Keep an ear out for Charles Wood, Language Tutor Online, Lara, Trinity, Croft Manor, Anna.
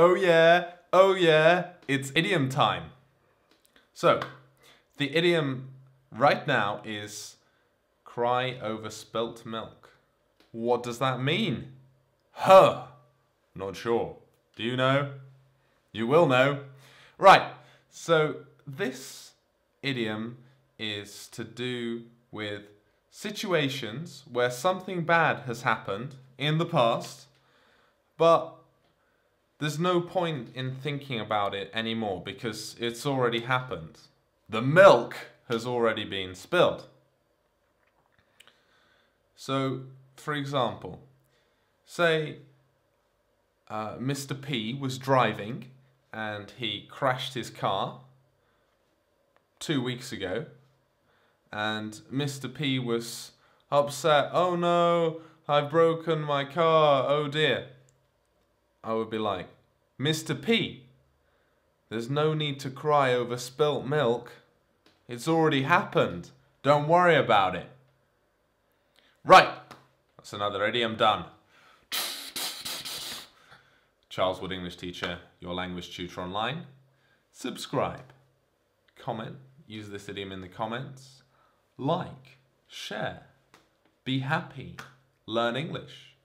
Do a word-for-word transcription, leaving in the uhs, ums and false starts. Oh yeah, oh yeah, it's idiom time. So, the idiom right now is cry over spilt milk. What does that mean? Huh, not sure. Do you know? You will know. Right, so this idiom is to do with situations where something bad has happened in the past, but there's no point in thinking about it anymore because it's already happened. The milk has already been spilled. So, for example, say uh, Mister P was driving and he crashed his car two weeks ago, and Mister P was upset. Oh no, I've broken my car, oh dear. I would be like, Mister P, there's no need to cry over spilt milk. It's already happened. Don't worry about it. Right, that's another idiom done. Charles Wood, English teacher, your language tutor online. Subscribe, comment, use this idiom in the comments. Like, share, be happy, learn English.